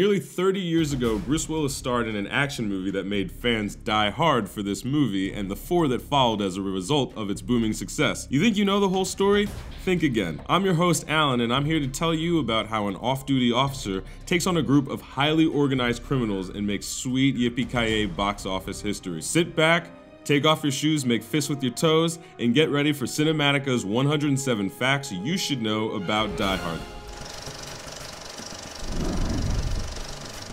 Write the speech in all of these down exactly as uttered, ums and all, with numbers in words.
Nearly thirty years ago, Bruce Willis starred in an action movie that made fans die hard for this movie and the four that followed as a result of its booming success. You think you know the whole story? Think again. I'm your host, Alan, and I'm here to tell you about how an off-duty officer takes on a group of highly organized criminals and makes sweet yippee-ki-yay box office history. Sit back, take off your shoes, make fists with your toes, and get ready for Cinematica's one hundred seven facts you should know about Die Hard.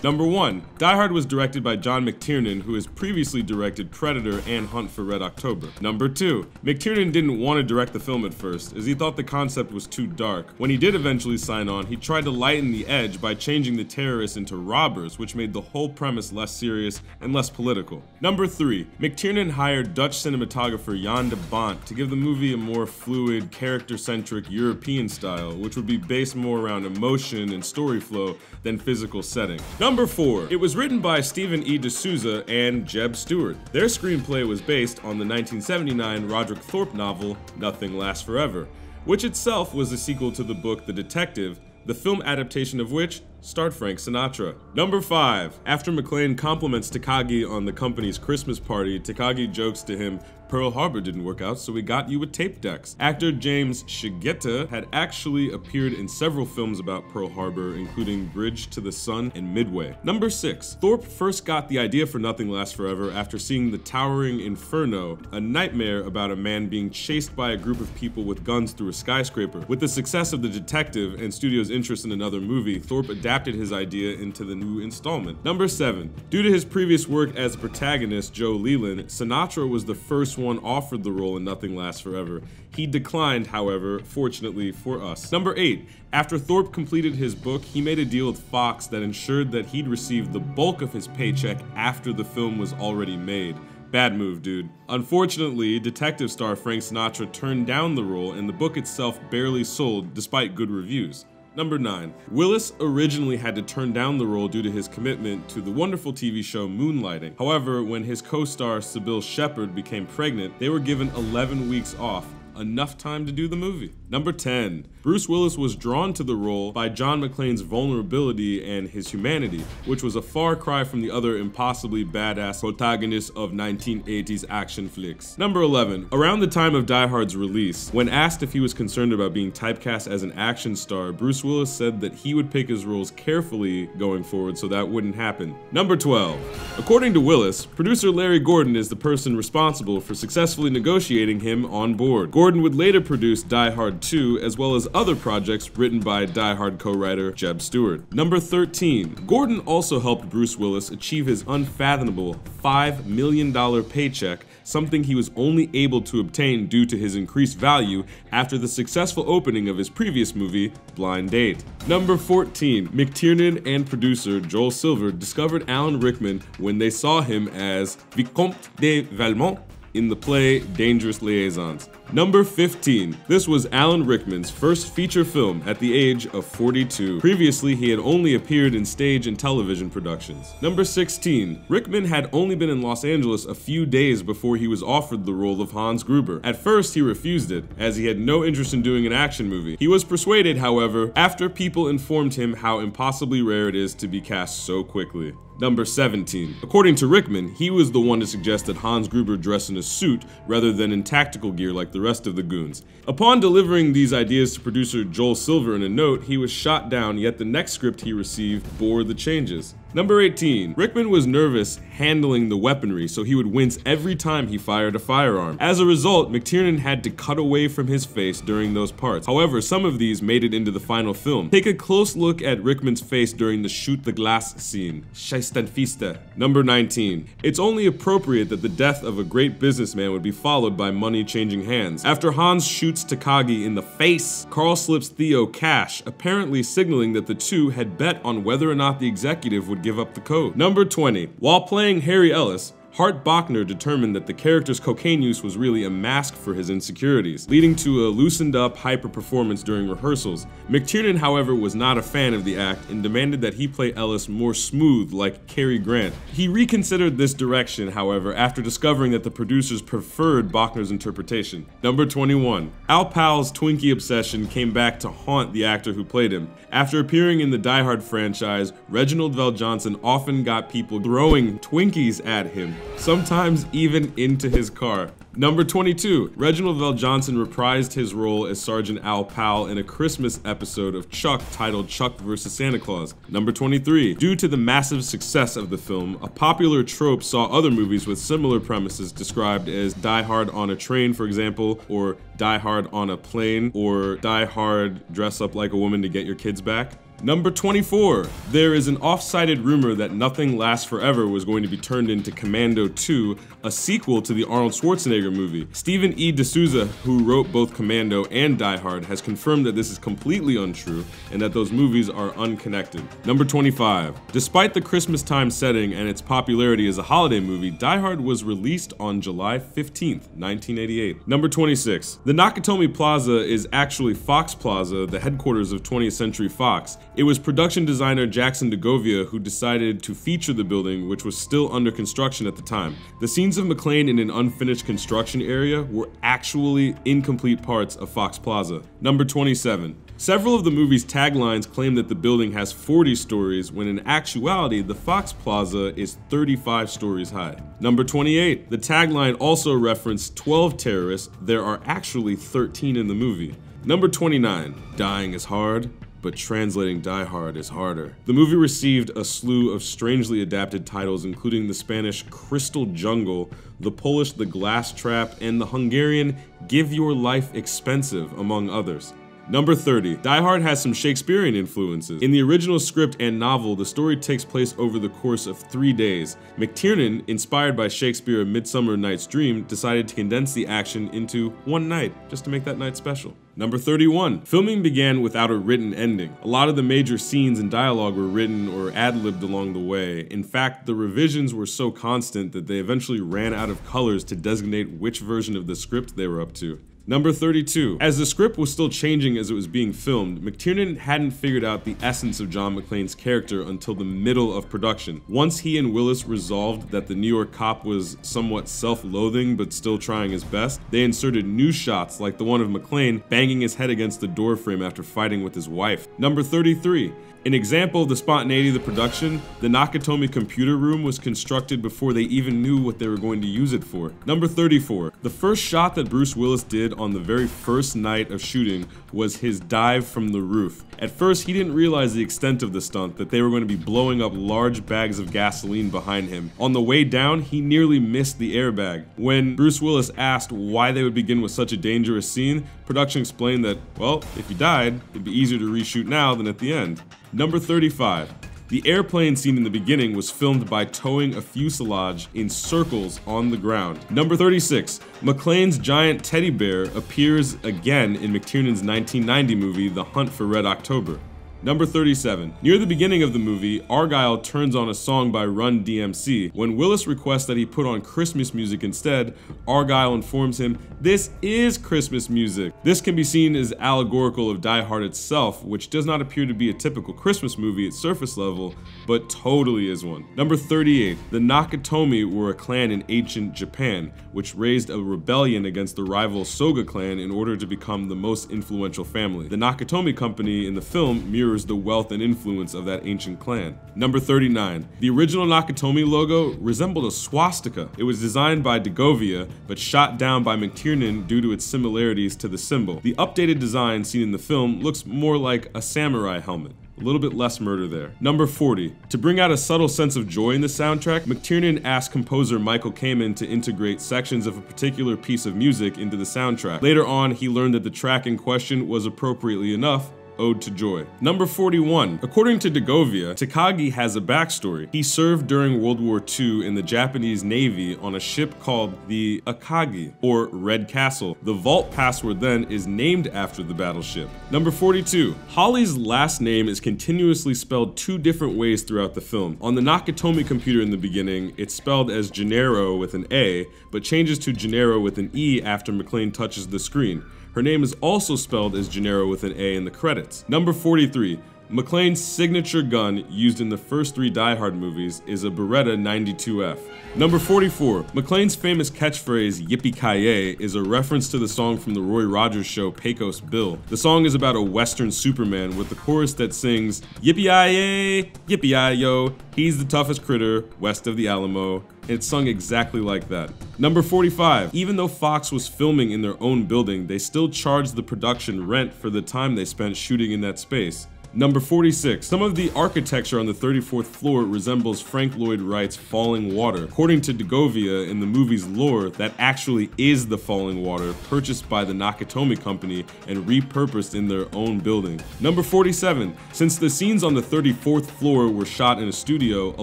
Number one. Die Hard was directed by John McTiernan, who has previously directed Predator and Hunt for Red October. Number two. McTiernan didn't want to direct the film at first, as he thought the concept was too dark. When he did eventually sign on, he tried to lighten the edge by changing the terrorists into robbers, which made the whole premise less serious and less political. Number three. McTiernan hired Dutch cinematographer Jan de Bont to give the movie a more fluid, character-centric European style, which would be based more around emotion and story flow than physical setting. Number four. It was written by Steven E. de Souza and Jeb Stewart. Their screenplay was based on the nineteen seventy-nine Roderick Thorpe novel, Nothing Lasts Forever, which itself was a sequel to the book The Detective, the film adaptation of which starred Frank Sinatra. Number five. After McClane compliments Takagi on the company's Christmas party, Takagi jokes to him, "Pearl Harbor didn't work out, so we got you with tape decks." Actor James Shigeta had actually appeared in several films about Pearl Harbor, including Bridge to the Sun and Midway. Number six. Thorpe first got the idea for Nothing Lasts Forever after seeing The Towering Inferno, a nightmare about a man being chased by a group of people with guns through a skyscraper. With the success of The Detective and studio's interest in another movie, Thorpe adapted his idea into the new installment. Number seven. Due to his previous work as protagonist, Joe Leland, Sinatra was the first one offered the role in Nothing Lasts Forever. He declined, however, fortunately for us. Number eight. After Thorpe completed his book, he made a deal with Fox that ensured that he'd receive the bulk of his paycheck after the film was already made. Bad move, dude. Unfortunately, detective star Frank Sinatra turned down the role, and the book itself barely sold despite good reviews. Number nine. Willis originally had to turn down the role due to his commitment to the wonderful T V show Moonlighting. However, when his co-star Cybill Shepherd became pregnant, they were given eleven weeks off, enough time to do the movie. Number ten. Bruce Willis was drawn to the role by John McClane's vulnerability and his humanity, which was a far cry from the other impossibly badass protagonists of nineteen eighties action flicks. Number eleven. Around the time of Die Hard's release, when asked if he was concerned about being typecast as an action star, Bruce Willis said that he would pick his roles carefully going forward so that wouldn't happen. Number twelve. According to Willis, producer Larry Gordon is the person responsible for successfully negotiating him on board. Gordon would later produce Die Hard two, as well as other projects written by Die Hard co-writer Jeb Stewart. Number thirteen. Gordon also helped Bruce Willis achieve his unfathomable five million dollar paycheck, something he was only able to obtain due to his increased value after the successful opening of his previous movie, Blind Date. Number fourteen. McTiernan and producer Joel Silver discovered Alan Rickman when they saw him as Vicomte de Valmont in the play Dangerous Liaisons. Number fifteen. This was Alan Rickman's first feature film at the age of forty-two. Previously, he had only appeared in stage and television productions. Number sixteen. Rickman had only been in Los Angeles a few days before he was offered the role of Hans Gruber. At first, he refused it, as he had no interest in doing an action movie. He was persuaded, however, after people informed him how impossibly rare it is to be cast so quickly. Number seventeen. According to Rickman, he was the one to suggest that Hans Gruber dress in a suit rather than in tactical gear like the the rest of the goons. Upon delivering these ideas to producer Joel Silver in a note, he was shot down, yet the next script he received bore the changes. Number eighteen. Rickman was nervous handling the weaponry, so he would wince every time he fired a firearm. As a result, McTiernan had to cut away from his face during those parts. However, some of these made it into the final film. Take a close look at Rickman's face during the shoot the glass scene. Scheißenfista. Number nineteen. It's only appropriate that the death of a great businessman would be followed by money changing hands. After Hans shoots Takagi in the face, Carl slips Theo cash, apparently signaling that the two had bet on whether or not the executive would give up the code. Number twenty. While playing Harry Ellis, Hart Bochner determined that the character's cocaine use was really a mask for his insecurities, leading to a loosened-up hyper-performance during rehearsals. McTiernan, however, was not a fan of the act and demanded that he play Ellis more smooth, like Cary Grant. He reconsidered this direction, however, after discovering that the producers preferred Bochner's interpretation. Number twenty-one. Al Powell's Twinkie obsession came back to haunt the actor who played him. After appearing in the Die Hard franchise, Reginald VelJohnson often got people throwing Twinkies at him, sometimes even into his car. Number twenty-two. Reginald VelJohnson reprised his role as Sergeant Al Powell in a Christmas episode of Chuck titled Chuck versus. Santa Claus. Number twenty-three. Due to the massive success of the film, a popular trope saw other movies with similar premises described as Die Hard on a Train, for example, or Die Hard on a Plane, or Die Hard Dress Up Like a Woman to Get Your Kids Back. Number twenty-four. There is an off-sided rumor that Nothing Lasts Forever was going to be turned into Commando two, a sequel to the Arnold Schwarzenegger movie. Steven E. de Souza, who wrote both Commando and Die Hard, has confirmed that this is completely untrue and that those movies are unconnected. Number twenty-five. Despite the Christmas time setting and its popularity as a holiday movie, Die Hard was released on July fifteenth, nineteen eighty-eight. Number twenty-six. The Nakatomi Plaza is actually Fox Plaza, the headquarters of twentieth century fox. It was production designer Jackson DeGovia who decided to feature the building, which was still under construction at the time. The scenes of McLean in an unfinished construction area were actually incomplete parts of Fox Plaza. Number twenty-seven. Several of the movie's taglines claim that the building has forty stories, when in actuality, the Fox Plaza is thirty-five stories high. Number twenty-eight. The tagline also referenced twelve terrorists. There are actually thirteen in the movie. Number twenty-nine. Dying is hard, but translating Die Hard is harder. The movie received a slew of strangely adapted titles, including the Spanish Crystal Jungle, the Polish The Glass Trap, and the Hungarian Give Your Life Expensive, among others. Number thirty. Die Hard has some Shakespearean influences. In the original script and novel, the story takes place over the course of three days. McTiernan, inspired by Shakespeare's Midsummer Night's Dream, decided to condense the action into one night, just to make that night special. Number thirty-one. Filming began without a written ending. A lot of the major scenes and dialogue were written or ad-libbed along the way. In fact, the revisions were so constant that they eventually ran out of colors to designate which version of the script they were up to. Number thirty-two. As the script was still changing as it was being filmed, McTiernan hadn't figured out the essence of John McClane's character until the middle of production. Once he and Willis resolved that the New York cop was somewhat self-loathing but still trying his best, they inserted new shots like the one of McClane banging his head against the doorframe after fighting with his wife. Number thirty-three. An example of the spontaneity of the production, the Nakatomi computer room was constructed before they even knew what they were going to use it for. Number thirty-four. The first shot that Bruce Willis did on the very first night of shooting was his dive from the roof. At first, he didn't realize the extent of the stunt, that they were going to be blowing up large bags of gasoline behind him. On the way down, he nearly missed the airbag. When Bruce Willis asked why they would begin with such a dangerous scene, production explained that, well, if you died, it'd be easier to reshoot now than at the end. Number thirty-five. The airplane scene in the beginning was filmed by towing a fuselage in circles on the ground. Number thirty-six. McClane's giant teddy bear appears again in McTiernan's nineteen ninety movie, The Hunt for Red October. Number thirty-seven. Near the beginning of the movie, Argyle turns on a song by Run D M C. When Willis requests that he put on Christmas music instead, Argyle informs him, "This is Christmas music." This can be seen as allegorical of Die Hard itself, which does not appear to be a typical Christmas movie at surface level, but totally is one. Number thirty-eight. The Nakatomi were a clan in ancient Japan, which raised a rebellion against the rival Soga clan in order to become the most influential family. The Nakatomi company in the film mirrors the wealth and influence of that ancient clan. Number thirty-nine. The original Nakatomi logo resembled a swastika. It was designed by DeGovia, but shot down by McTiernan due to its similarities to the symbol. The updated design seen in the film looks more like a samurai helmet. A little bit less murder there. Number forty. To bring out a subtle sense of joy in the soundtrack, McTiernan asked composer Michael Kamen to integrate sections of a particular piece of music into the soundtrack. Later on, he learned that the track in question was appropriately enough Ode to Joy. Number forty-one. According to DeGovia, Takagi has a backstory. He served during World War Two in the Japanese Navy on a ship called the Akagi, or Red Castle. The vault password then is named after the battleship. Number forty-two. Holly's last name is continuously spelled two different ways throughout the film. On the Nakatomi computer in the beginning, it's spelled as Gennaro with an A, but changes to Gennaro with an E after McClane touches the screen. Her name is also spelled as Gennaro with an A in the credits. Number forty-three. McClane's signature gun used in the first three Die Hard movies is a Beretta ninety-two F. Number forty-four. McClane's famous catchphrase, "Yippee-ki-yay," is a reference to the song from the Roy Rogers show, Pecos Bill. The song is about a Western Superman with the chorus that sings, "Yippee-ki-yay, yippee-ki-yo, he's the toughest critter west of the Alamo." It's sung exactly like that. Number forty-five. Even though Fox was filming in their own building, they still charged the production rent for the time they spent shooting in that space. Number forty-six. Some of the architecture on the thirty-fourth floor resembles Frank Lloyd Wright's Falling Water. According to DeGovia, in the movie's lore, that actually is the Falling Water, purchased by the Nakatomi Company and repurposed in their own building. Number forty-seven. Since the scenes on the thirty-fourth floor were shot in a studio, a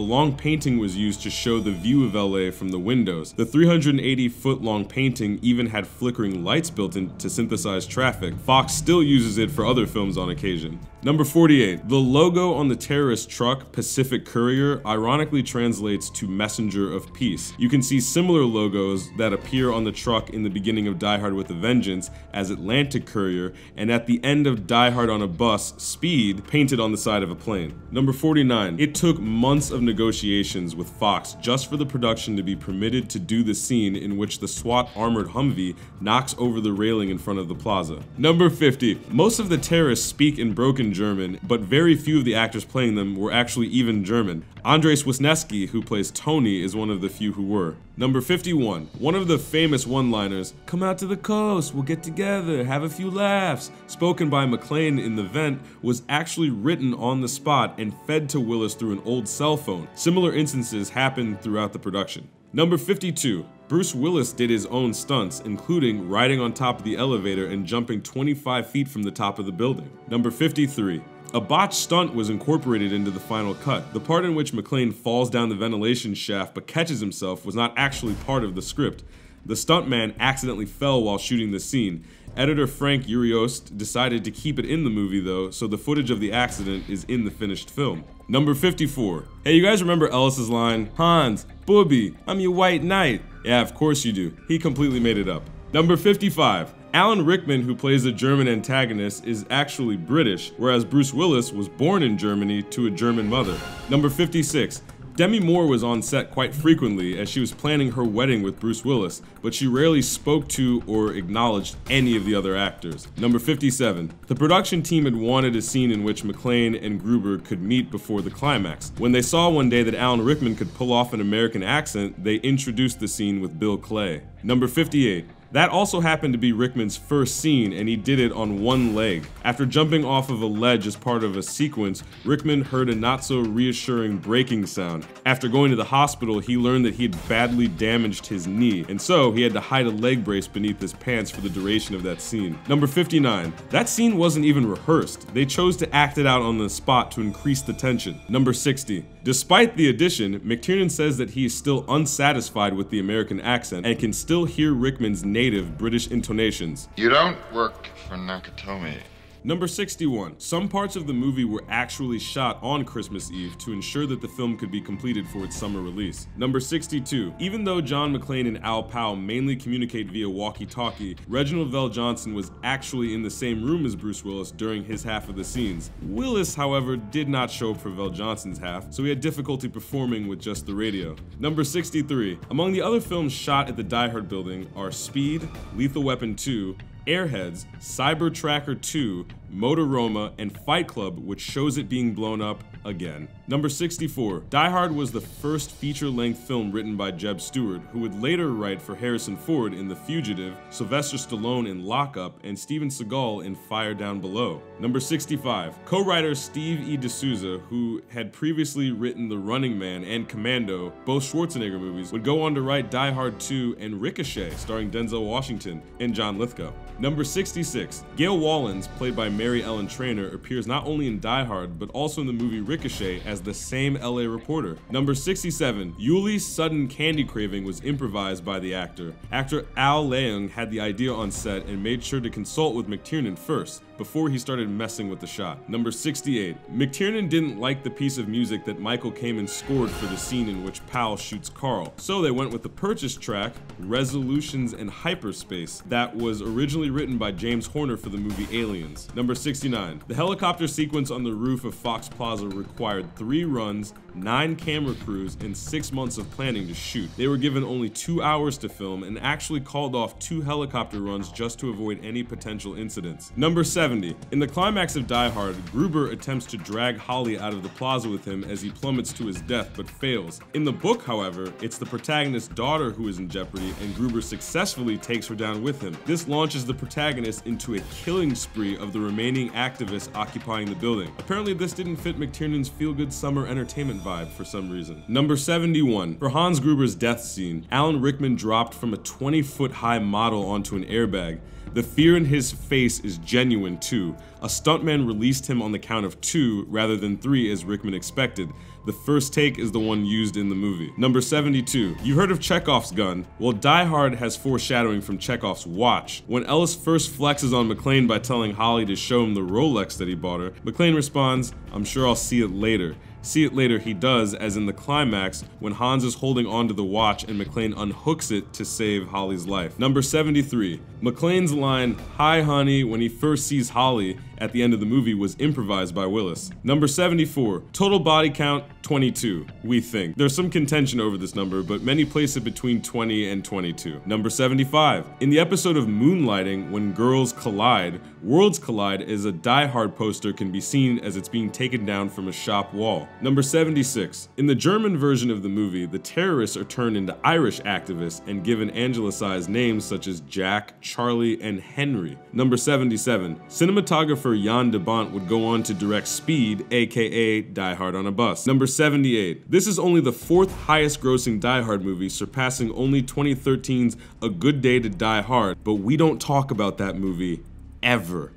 long painting was used to show the view of L A from the windows. The three hundred eighty foot long painting even had flickering lights built in to synthesize traffic. Fox still uses it for other films on occasion. Number forty-eight. The logo on the terrorist truck, Pacific Courier, ironically translates to Messenger of Peace. You can see similar logos that appear on the truck in the beginning of Die Hard with a Vengeance as Atlantic Courier, and at the end of Die Hard on a Bus, Speed, painted on the side of a plane. Number forty-nine. It took months of negotiations with Fox just for the production to be permitted to do the scene in which the SWAT armored Humvee knocks over the railing in front of the plaza. Number fifty. Most of the terrorists speak in broken German, but very few of the actors playing them were actually even German. Andrzej Wisniewski, who plays Tony, is one of the few who were. Number fifty-one. One of the famous one-liners, "Come out to the coast, we'll get together, have a few laughs," spoken by McClane in the vent, was actually written on the spot and fed to Willis through an old cell phone. Similar instances happened throughout the production. Number fifty-two. Bruce Willis did his own stunts, including riding on top of the elevator and jumping twenty-five feet from the top of the building. Number fifty-three. A botched stunt was incorporated into the final cut. The part in which McClane falls down the ventilation shaft but catches himself was not actually part of the script. The stuntman accidentally fell while shooting the scene. Editor Frank Uriost decided to keep it in the movie though, so the footage of the accident is in the finished film. Number fifty-four. Hey, you guys remember Ellis's line, "Hans, Booby, I'm your white knight"? Yeah, of course you do. He completely made it up. Number fifty-five. Alan Rickman, who plays a German antagonist, is actually British, whereas Bruce Willis was born in Germany to a German mother. Number fifty-six. Demi Moore was on set quite frequently as she was planning her wedding with Bruce Willis, but she rarely spoke to or acknowledged any of the other actors. Number fifty-seven. The production team had wanted a scene in which McClane and Gruber could meet before the climax. When they saw one day that Alan Rickman could pull off an American accent, they introduced the scene with Bill Clay. Number fifty-eight. That also happened to be Rickman's first scene, and he did it on one leg. After jumping off of a ledge as part of a sequence, Rickman heard a not-so-reassuring breaking sound. After going to the hospital, he learned that he had badly damaged his knee, and so he had to hide a leg brace beneath his pants for the duration of that scene. Number fifty-nine. That scene wasn't even rehearsed. They chose to act it out on the spot to increase the tension. Number sixty. Despite the addition, McTiernan says that he is still unsatisfied with the American accent and can still hear Rickman's native British intonations. "You don't work for Nakatomi." Number sixty-one. Some parts of the movie were actually shot on Christmas Eve to ensure that the film could be completed for its summer release. Number sixty-two. Even though John McClane and Al Powell mainly communicate via walkie-talkie, Reginald VelJohnson was actually in the same room as Bruce Willis during his half of the scenes. Willis, however, did not show up for VelJohnson's half, so he had difficulty performing with just the radio. Number sixty-three. Among the other films shot at the Die Hard building are Speed, Lethal Weapon two, Airheads, Cyber Tracker two, Motoroma, and Fight Club, which shows it being blown up again. Number sixty-four. Die Hard was the first feature-length film written by Jeb Stewart, who would later write for Harrison Ford in The Fugitive, Sylvester Stallone in Lock Up, and Steven Seagal in Fire Down Below. Number sixty-five. Co-writer Steven E. de Souza, who had previously written The Running Man and Commando, both Schwarzenegger movies, would go on to write Die Hard two and Ricochet, starring Denzel Washington and John Lithgow. Number sixty-six. Gail Wallins, played by Mary Ellen Trainor appears not only in Die Hard, but also in the movie Ricochet as the same L A reporter. Number sixty-seven, Yuli's sudden candy craving was improvised by the actor. Actor Al Leung had the idea on set and made sure to consult with McTiernan first, before he started messing with the shot. Number sixty-eight, McTiernan didn't like the piece of music that Michael Kamen scored for the scene in which Powell shoots Carl, so they went with the purchase track, Resolutions and Hyperspace, that was originally written by James Horner for the movie Aliens. Number sixty-nine, the helicopter sequence on the roof of Fox Plaza required three runs, nine camera crews, and six months of planning to shoot. They were given only two hours to film and actually called off two helicopter runs just to avoid any potential incidents. Number seventy, in the climax of Die Hard, Gruber attempts to drag Holly out of the plaza with him as he plummets to his death but fails. In the book, however, it's the protagonist's daughter who is in jeopardy and Gruber successfully takes her down with him. This launches the protagonist into a killing spree of the remaining activists occupying the building. Apparently this didn't fit McTiernan's feel-good summer entertainment vibe for some reason. Number seventy-one, for Hans Gruber's death scene, Alan Rickman dropped from a twenty foot high model onto an airbag. The fear in his face is genuine too. A stuntman released him on the count of two rather than three as Rickman expected. The first take is the one used in the movie. Number seventy-two, you heard of Chekhov's gun. Well, Die Hard has foreshadowing from Chekhov's watch. When Ellis first flexes on McClane by telling Holly to show him the Rolex that he bought her, McClane responds, "I'm sure I'll see it later." See it later he does, as in the climax when Hans is holding onto the watch and McClane unhooks it to save Holly's life. Number seventy-three, McClane's line, "Hi honey," when he first sees Holly at the end of the movie was improvised by Willis. Number seventy-four, total body count twenty-two, we think. There's some contention over this number, but many place it between twenty and twenty-two. Number seventy-five, in the episode of Moonlighting, when girls collide, worlds collide as a Die Hard poster can be seen as it's being taken down from a shop wall. Number seventy-six, in the German version of the movie, the terrorists are turned into Irish activists and given anglicized names such as Jack, Charlie, and Henry. Number seventy-seven, cinematographer Jan de Bont would go on to direct Speed, aka Die Hard on a Bus. Number seventy-eight, this is only the fourth highest grossing Die Hard movie, surpassing only twenty thirteen's A Good Day to Die Hard, but we don't talk about that movie ever.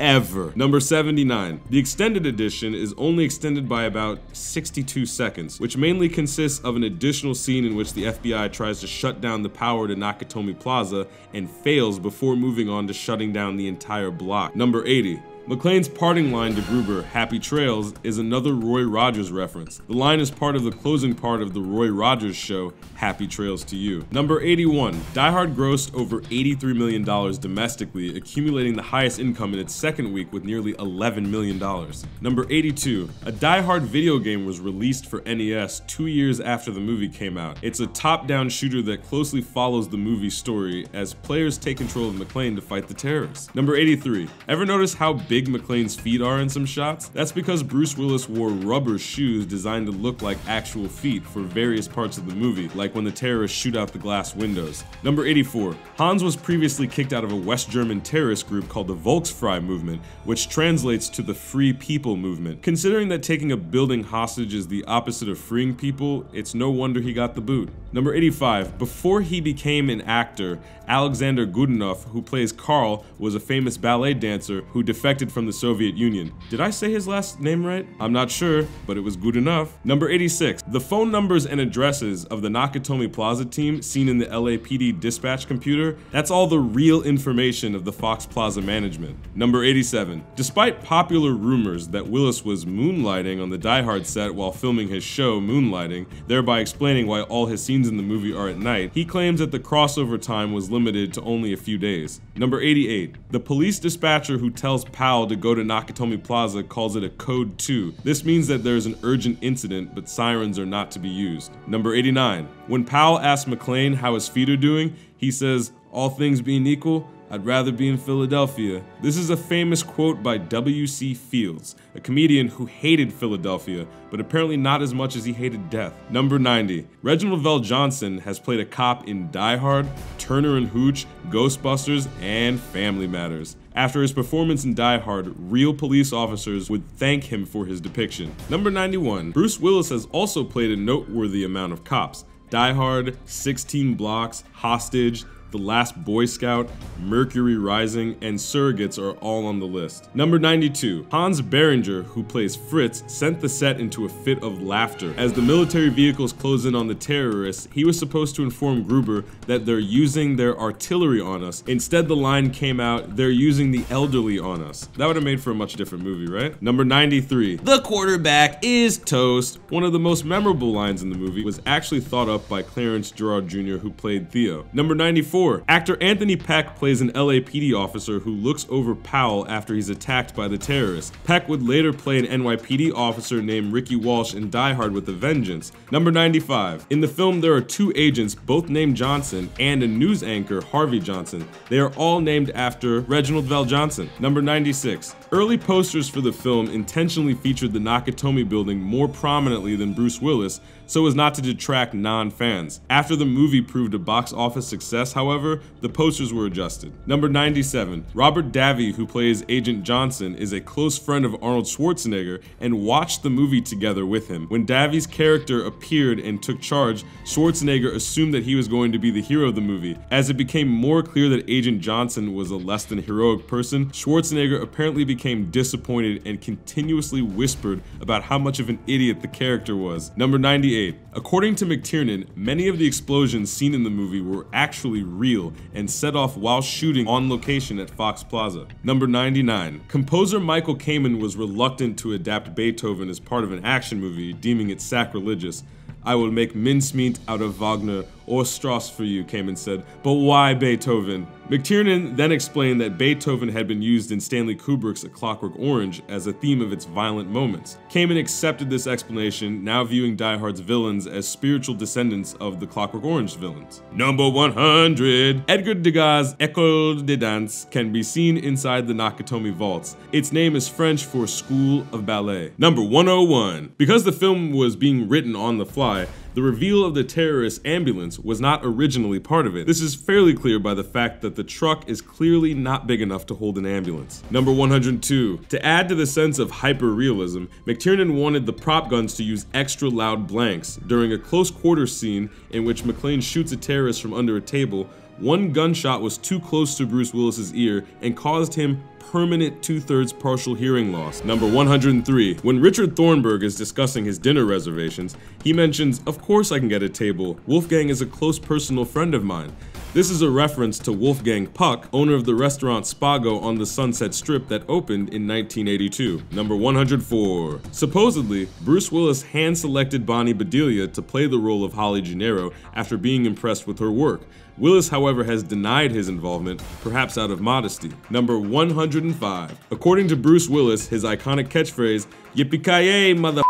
Ever. Number seventy-nine, the extended edition is only extended by about sixty-two seconds, which mainly consists of an additional scene in which the F B I tries to shut down the power to Nakatomi Plaza and fails before moving on to shutting down the entire block. Number eighty, McClane's parting line to Gruber, "Happy Trails," is another Roy Rogers reference. The line is part of the closing part of the Roy Rogers show, Happy Trails to You. Number eighty-one, Die Hard grossed over eighty-three million dollars domestically, accumulating the highest income in its second week with nearly eleven million dollars. Number eighty-two, a Die Hard video game was released for N E S two years after the movie came out. It's a top-down shooter that closely follows the movie story as players take control of McClane to fight the terrorists. Number eighty-three, ever notice how big McClane's feet are in some shots? That's because Bruce Willis wore rubber shoes designed to look like actual feet for various parts of the movie, like when the terrorists shoot out the glass windows. Number eighty-four, Hans was previously kicked out of a West German terrorist group called the Volksfrei movement, which translates to the Free People movement. Considering that taking a building hostage is the opposite of freeing people, it's no wonder he got the boot. Number eighty-five, before he became an actor, Alexander Gudinov, who plays Carl, was a famous ballet dancer who defected from the Soviet Union. Did I say his last name right? I'm not sure, but it was good enough. Number eighty-six, the phone numbers and addresses of the Nakatomi Plaza team seen in the L A P D dispatch computer, that's all the real information of the Fox Plaza management. Number eighty-seven, despite popular rumors that Willis was moonlighting on the Die Hard set while filming his show Moonlighting, thereby explaining why all his scenes in the movie are at night, he claims that the crossover time was limited to only a few days. Number eighty-eight, the police dispatcher who tells Powell to go to Nakatomi Plaza calls it a code two. This means that there is an urgent incident, but sirens are not to be used. Number eighty-nine, when Powell asks McClane how his feet are doing, he says, "All things being equal, I'd rather be in Philadelphia." This is a famous quote by W C Fields, a comedian who hated Philadelphia, but apparently not as much as he hated death. Number ninety, Reginald VelJohnson has played a cop in Die Hard, Turner and Hooch, Ghostbusters, and Family Matters. After his performance in Die Hard, real police officers would thank him for his depiction. Number ninety-one, Bruce Willis has also played a noteworthy amount of cops. Die Hard, sixteen Blocks, Hostage, The Last Boy Scout, Mercury Rising, and Surrogates are all on the list. Number ninety-two. Hans Behringer, who plays Fritz, sent the set into a fit of laughter. As the military vehicles close in on the terrorists, he was supposed to inform Gruber that they're using their artillery on us. Instead, the line came out, "They're using the elderly on us." That would have made for a much different movie, right? Number ninety-three. The quarterback is toast. One of the most memorable lines in the movie was actually thought up by Clarence Gerard Junior, who played Theo. Number ninety-four. Actor Anthony Peck plays an L A P D officer who looks over Powell after he's attacked by the terrorists. Peck would later play an N Y P D officer named Ricky Walsh in Die Hard with a Vengeance. Number ninety-five. In the film, there are two agents, both named Johnson, and a news anchor, Harvey Johnson. They are all named after Reginald VelJohnson. Number ninety-six. Early posters for the film intentionally featured the Nakatomi building more prominently than Bruce Willis, so as not to detract non-fans. After the movie proved a box office success, however, However, the posters were adjusted. Number ninety-seven. Robert Davi, who plays Agent Johnson, is a close friend of Arnold Schwarzenegger and watched the movie together with him. When Davi's character appeared and took charge, Schwarzenegger assumed that he was going to be the hero of the movie. As it became more clear that Agent Johnson was a less than heroic person, Schwarzenegger apparently became disappointed and continuously whispered about how much of an idiot the character was. Number ninety-eight. According to McTiernan, many of the explosions seen in the movie were actually real and set off while shooting on location at Fox Plaza. Number ninety-nine. Composer Michael Kamen was reluctant to adapt Beethoven as part of an action movie, deeming it sacrilegious. "I will make mincemeat out of Wagner or Strauss for you," Kamen said, "but why Beethoven?" McTiernan then explained that Beethoven had been used in Stanley Kubrick's A Clockwork Orange as a theme of its violent moments. Kamen accepted this explanation, now viewing Die Hard's villains as spiritual descendants of the Clockwork Orange villains. Number one hundred. Edgar Degas's École de Danse can be seen inside the Nakatomi vaults. Its name is French for School of Ballet. Number one oh one. Because the film was being written on the fly, the reveal of the terrorist ambulance was not originally part of it. This is fairly clear by the fact that the truck is clearly not big enough to hold an ambulance. Number one oh two. To add to the sense of hyper-realism, McTiernan wanted the prop guns to use extra loud blanks. During a close quarter scene in which McClane shoots a terrorist from under a table, one gunshot was too close to Bruce Willis's ear and caused him permanent two-thirds partial hearing loss. Number one oh three. When Richard Thornburg is discussing his dinner reservations, he mentions, "Of course I can get a table. Wolfgang is a close personal friend of mine." This is a reference to Wolfgang Puck, owner of the restaurant Spago on the Sunset Strip that opened in nineteen eighty-two. Number one oh four. Supposedly, Bruce Willis hand-selected Bonnie Bedelia to play the role of Holly Gennaro after being impressed with her work. Willis, however, has denied his involvement, perhaps out of modesty. Number one oh five. According to Bruce Willis, his iconic catchphrase, "Yippee-ki-yay, mother,"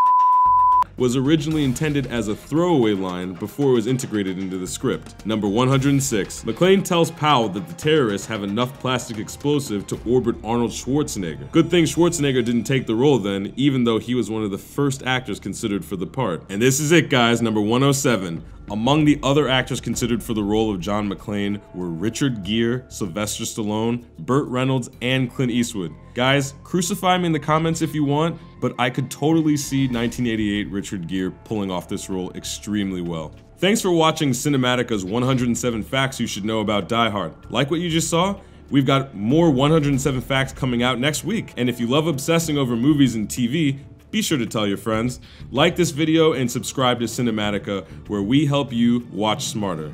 was originally intended as a throwaway line before it was integrated into the script. Number one oh six. McClane tells Powell that the terrorists have enough plastic explosive to orbit Arnold Schwarzenegger. Good thing Schwarzenegger didn't take the role then, even though he was one of the first actors considered for the part. And this is it, guys. Number one oh seven. Among the other actors considered for the role of John McClane were Richard Gere, Sylvester Stallone, Burt Reynolds, and Clint Eastwood. Guys, crucify me in the comments if you want, but I could totally see nineteen eighty-eight Richard Gere pulling off this role extremely well. Thanks for watching Cinematica's one hundred seven Facts You Should Know About Die Hard. Like what you just saw? We've got more one hundred seven Facts coming out next week. And if you love obsessing over movies and T V, be sure to tell your friends, like this video, and subscribe to Cinematica, where we help you watch smarter.